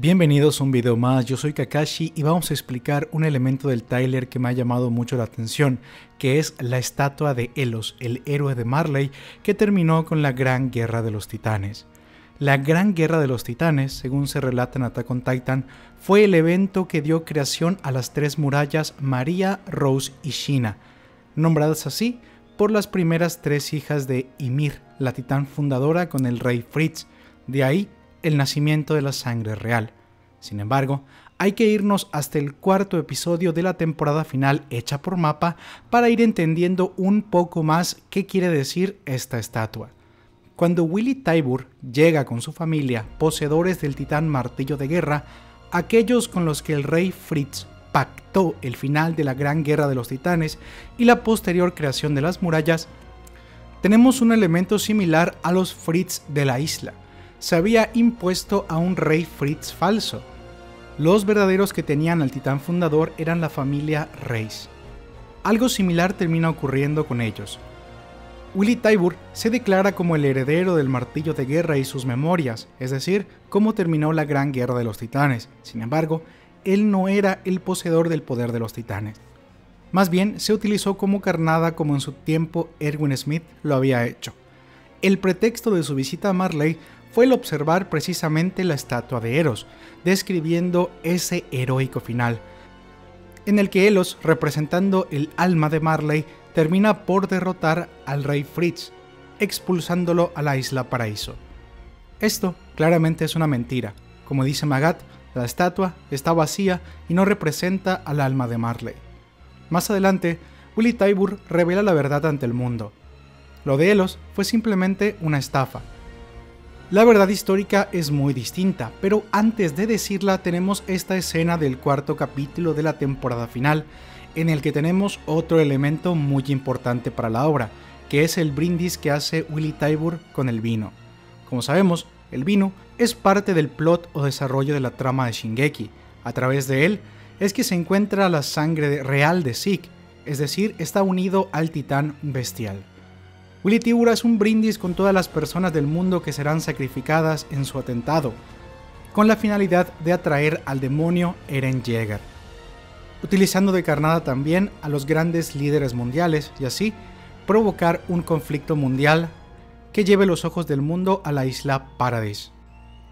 Bienvenidos a un video más, yo soy Kakashi y vamos a explicar un elemento del tráiler que me ha llamado mucho la atención, que es la estatua de Helos, el héroe de Marley que terminó con la Gran Guerra de los Titanes. La Gran Guerra de los Titanes, según se relata en Attack on Titan, fue el evento que dio creación a las tres murallas María, Rose y Sheena, nombradas así por las primeras tres hijas de Ymir, la titán fundadora con el rey Fritz, de ahí el nacimiento de la sangre real. Sin embargo, hay que irnos hasta el cuarto episodio de la temporada final hecha por Mapa para ir entendiendo un poco más qué quiere decir esta estatua. Cuando Willy Tybur llega con su familia, poseedores del titán martillo de guerra, aquellos con los que el rey Fritz pactó el final de la Gran Guerra de los Titanes y la posterior creación de las murallas, tenemos un elemento similar a los Fritz de la isla. Se había impuesto a un rey Fritz falso. Los verdaderos que tenían al titán fundador eran la familia Reis. Algo similar termina ocurriendo con ellos. Willy Tybur se declara como el heredero del martillo de guerra y sus memorias, es decir, cómo terminó la Gran Guerra de los Titanes. Sin embargo, él no era el poseedor del poder de los titanes. Más bien, se utilizó como carnada como en su tiempo Erwin Smith lo había hecho. El pretexto de su visita a Marley fue el observar precisamente la estatua de Helos, describiendo ese heroico final, en el que Helos, representando el alma de Marley, termina por derrotar al rey Fritz, expulsándolo a la isla Paraíso. Esto claramente es una mentira. Como dice Magath, la estatua está vacía y no representa al alma de Marley. Más adelante, Willy Tybur revela la verdad ante el mundo. Lo de Helos fue simplemente una estafa. La verdad histórica es muy distinta, pero antes de decirla tenemos esta escena del cuarto capítulo de la temporada final, en el que tenemos otro elemento muy importante para la obra, que es el brindis que hace Willy Tybur con el vino. Como sabemos, el vino es parte del plot o desarrollo de la trama de Shingeki. A través de él es que se encuentra la sangre real de Sieg, es decir, está unido al titán bestial. Willy Tybur es un brindis con todas las personas del mundo que serán sacrificadas en su atentado, con la finalidad de atraer al demonio Eren Jaeger, utilizando de carnada también a los grandes líderes mundiales y así provocar un conflicto mundial que lleve los ojos del mundo a la isla Paradis.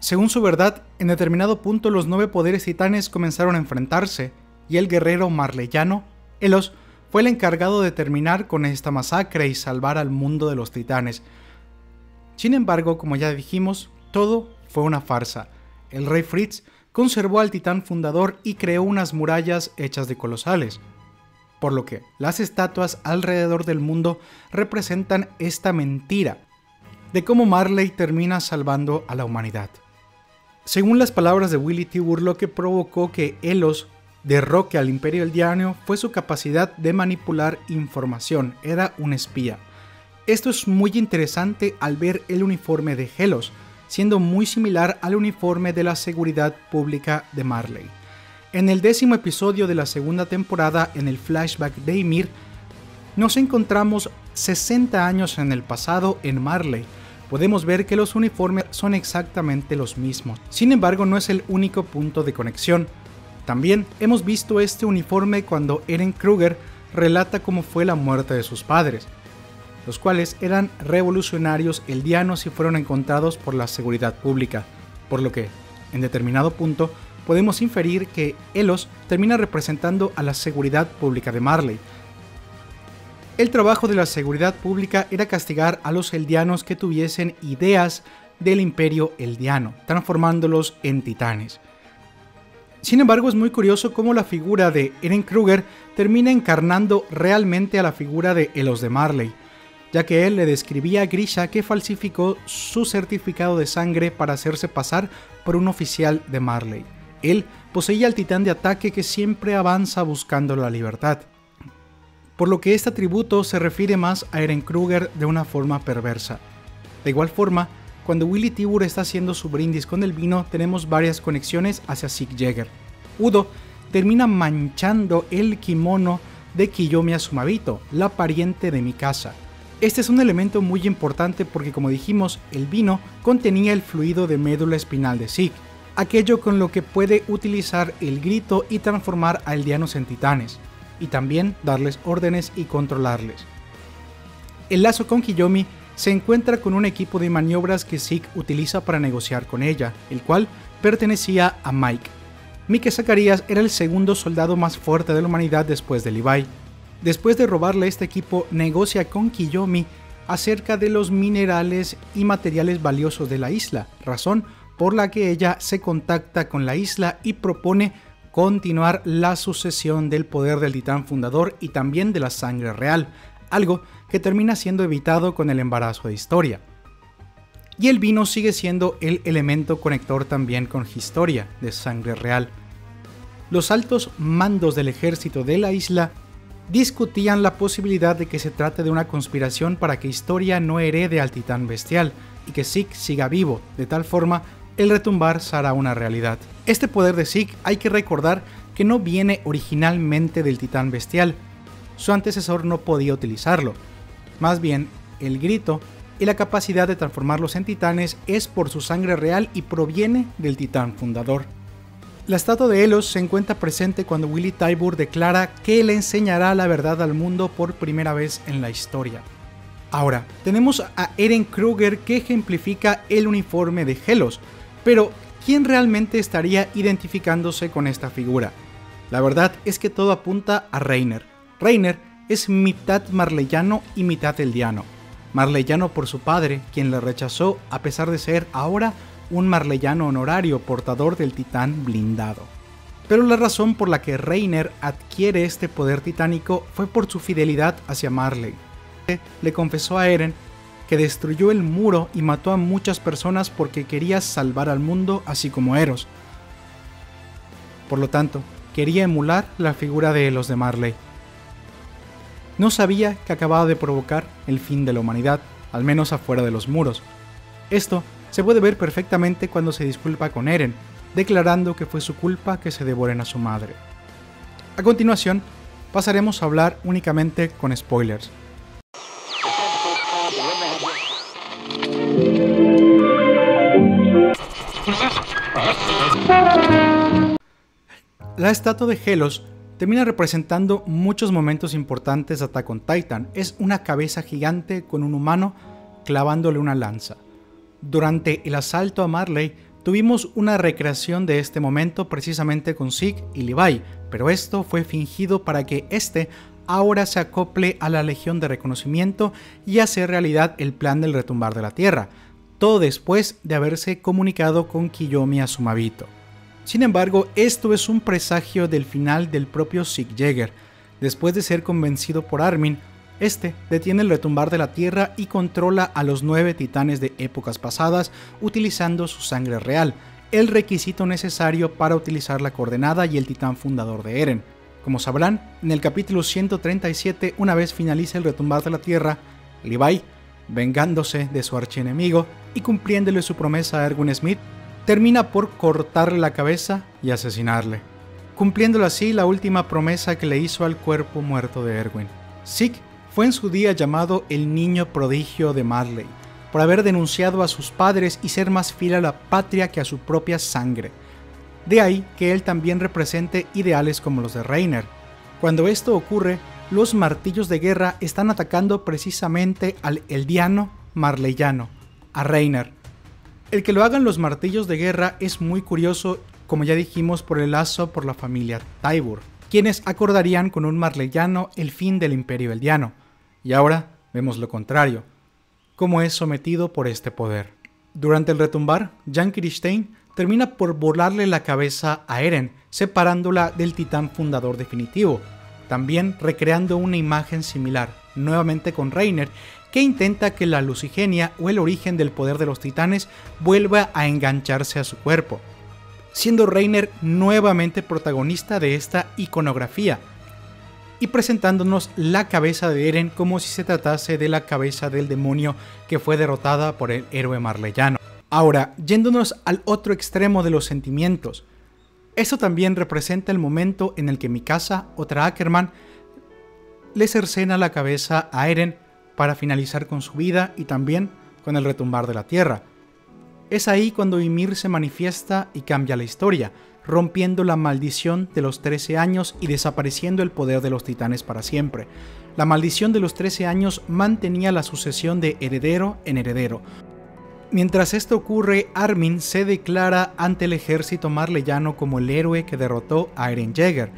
Según su verdad, en determinado punto los 9 poderes titanes comenzaron a enfrentarse y el guerrero marleyano, Helos, fue el encargado de terminar con esta masacre y salvar al mundo de los titanes. Sin embargo, como ya dijimos, todo fue una farsa. El rey Fritz conservó al titán fundador y creó unas murallas hechas de colosales, por lo que las estatuas alrededor del mundo representan esta mentira de cómo Marley termina salvando a la humanidad. Según las palabras de Willy Tybur, lo que provocó que Helos derroque al Imperio Eldiano fue su capacidad de manipular información, era un espía. Esto es muy interesante al ver el uniforme de Helos, siendo muy similar al uniforme de la seguridad pública de Marley. En el 10º episodio de la segunda temporada, en el flashback de Ymir, nos encontramos 60 años en el pasado en Marley. Podemos ver que los uniformes son exactamente los mismos. Sin embargo, no es el único punto de conexión. También hemos visto este uniforme cuando Eren Kruger relata cómo fue la muerte de sus padres, los cuales eran revolucionarios eldianos y fueron encontrados por la seguridad pública, por lo que, en determinado punto, podemos inferir que Helos termina representando a la seguridad pública de Marley. El trabajo de la seguridad pública era castigar a los eldianos que tuviesen ideas del imperio eldiano, transformándolos en titanes. Sin embargo, es muy curioso cómo la figura de Eren Kruger termina encarnando realmente a la figura de Helos de Marley, ya que él le describía a Grisha que falsificó su certificado de sangre para hacerse pasar por un oficial de Marley. Él poseía al titán de ataque que siempre avanza buscando la libertad, por lo que este atributo se refiere más a Eren Kruger de una forma perversa. De igual forma, cuando Willy Tybur está haciendo su brindis con el vino, tenemos varias conexiones hacia Zeke Jaeger. Udo termina manchando el kimono de Kiyomi Asumavito, la pariente de Mikasa. Este es un elemento muy importante porque, como dijimos, el vino contenía el fluido de médula espinal de Zeke, aquello con lo que puede utilizar el grito y transformar a aldeanos en titanes, y también darles órdenes y controlarles. El lazo con Kiyomi se encuentra con un equipo de maniobras que Zeke utiliza para negociar con ella, el cual pertenecía a Mike. Mike Zacarías era el segundo soldado más fuerte de la humanidad después de Levi. Después de robarle este equipo, negocia con Kiyomi acerca de los minerales y materiales valiosos de la isla, razón por la que ella se contacta con la isla y propone continuar la sucesión del poder del titán fundador y también de la sangre real, algo que termina siendo evitado con el embarazo de Historia. Y el vino sigue siendo el elemento conector también con Historia de sangre real. Los altos mandos del ejército de la isla discutían la posibilidad de que se trate de una conspiración para que Historia no herede al titán bestial y que Zeke siga vivo, de tal forma el retumbar será una realidad. Este poder de Zeke hay que recordar que no viene originalmente del titán bestial, su antecesor no podía utilizarlo, más bien el grito y la capacidad de transformarlos en titanes es por su sangre real y proviene del titán fundador. La estatua de Helos se encuentra presente cuando Willy Tybur declara que le enseñará la verdad al mundo por primera vez en la historia. Ahora, tenemos a Eren Kruger que ejemplifica el uniforme de Helos, pero ¿quién realmente estaría identificándose con esta figura? La verdad es que todo apunta a Reiner. Reiner es mitad marleyano y mitad eldiano. Marleyano por su padre, quien le rechazó a pesar de ser ahora un marleyano honorario portador del titán blindado. Pero la razón por la que Reiner adquiere este poder titánico fue por su fidelidad hacia Marley. Le confesó a Eren que destruyó el muro y mató a muchas personas porque quería salvar al mundo así como Eros. Por lo tanto, quería emular la figura de los de Marley. No sabía que acababa de provocar el fin de la humanidad, al menos afuera de los muros. Esto se puede ver perfectamente cuando se disculpa con Eren, declarando que fue su culpa que se devoren a su madre. A continuación, pasaremos a hablar únicamente con spoilers. La estatua de Helos termina representando muchos momentos importantes de Attack on Titan. Es una cabeza gigante con un humano clavándole una lanza. Durante el asalto a Marley tuvimos una recreación de este momento precisamente con Zeke y Levi, pero esto fue fingido para que este ahora se acople a la Legión de Reconocimiento y hacer realidad el plan del retumbar de la Tierra, todo después de haberse comunicado con Kiyomi Asumavito. Sin embargo, esto es un presagio del final del propio Sieg Jaeger. Después de ser convencido por Armin, este detiene el retumbar de la Tierra y controla a los 9 titanes de épocas pasadas utilizando su sangre real, el requisito necesario para utilizar la coordenada y el titán fundador de Eren. Como sabrán, en el capítulo 137, una vez finaliza el retumbar de la Tierra, Levi, vengándose de su archienemigo y cumpliéndole su promesa a Erwin Smith, termina por cortarle la cabeza y asesinarle, cumpliéndole así la última promesa que le hizo al cuerpo muerto de Erwin. Zeke fue en su día llamado el niño prodigio de Marley, por haber denunciado a sus padres y ser más fiel a la patria que a su propia sangre. De ahí que él también represente ideales como los de Reiner. Cuando esto ocurre, los martillos de guerra están atacando precisamente al eldiano marleyano, a Reiner. El que lo hagan los martillos de guerra es muy curioso, como ya dijimos, por el lazo por la familia Tybur, quienes acordarían con un marleyano el fin del imperio eldiano, y ahora vemos lo contrario, cómo es sometido por este poder. Durante el retumbar, Jean Kirschtein termina por volarle la cabeza a Eren, separándola del titán fundador definitivo, también recreando una imagen similar, nuevamente con Reiner, que intenta que la lucigenia o el origen del poder de los titanes vuelva a engancharse a su cuerpo, siendo Reiner nuevamente protagonista de esta iconografía y presentándonos la cabeza de Eren como si se tratase de la cabeza del demonio que fue derrotada por el héroe marleyano. Ahora, yéndonos al otro extremo de los sentimientos, esto también representa el momento en el que Mikasa, otra Ackerman, le cercena la cabeza a Eren para finalizar con su vida y también con el retumbar de la Tierra. Es ahí cuando Ymir se manifiesta y cambia la historia, rompiendo la maldición de los 13 años y desapareciendo el poder de los titanes para siempre. La maldición de los 13 años mantenía la sucesión de heredero en heredero. Mientras esto ocurre, Armin se declara ante el ejército marleyano como el héroe que derrotó a Eren Jaeger,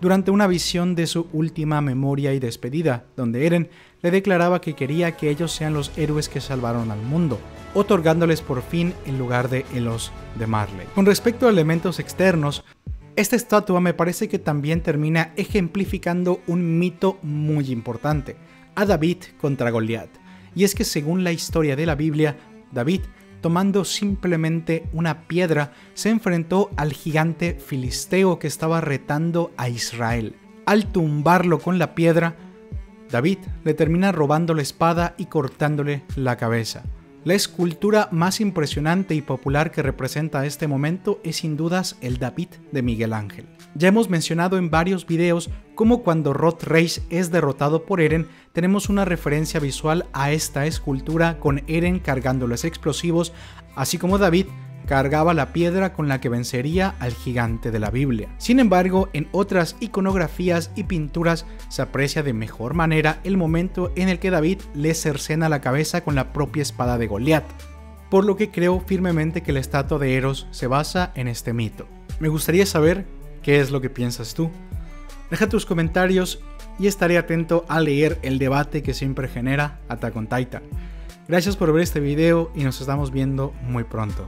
durante una visión de su última memoria y despedida, donde Eren le declaraba que quería que ellos sean los héroes que salvaron al mundo, otorgándoles por fin el lugar de Helos de Marley. Con respecto a elementos externos, esta estatua me parece que también termina ejemplificando un mito muy importante, a David contra Goliat. Y es que según la historia de la Biblia, David, tomando simplemente una piedra, se enfrentó al gigante filisteo que estaba retando a Israel. Al tumbarlo con la piedra, David le termina robando la espada y cortándole la cabeza. La escultura más impresionante y popular que representa este momento es sin dudas el David de Miguel Ángel. Ya hemos mencionado en varios videos cómo cuando Rod Reiss es derrotado por Eren, tenemos una referencia visual a esta escultura con Eren cargando los explosivos, así como David cargaba la piedra con la que vencería al gigante de la Biblia. Sin embargo, en otras iconografías y pinturas se aprecia de mejor manera el momento en el que David le cercena la cabeza con la propia espada de Goliat, por lo que creo firmemente que la estatua de Helos se basa en este mito. Me gustaría saber qué es lo que piensas tú. Deja tus comentarios y estaré atento a leer el debate que siempre genera Attack on Titan. Gracias por ver este video y nos estamos viendo muy pronto.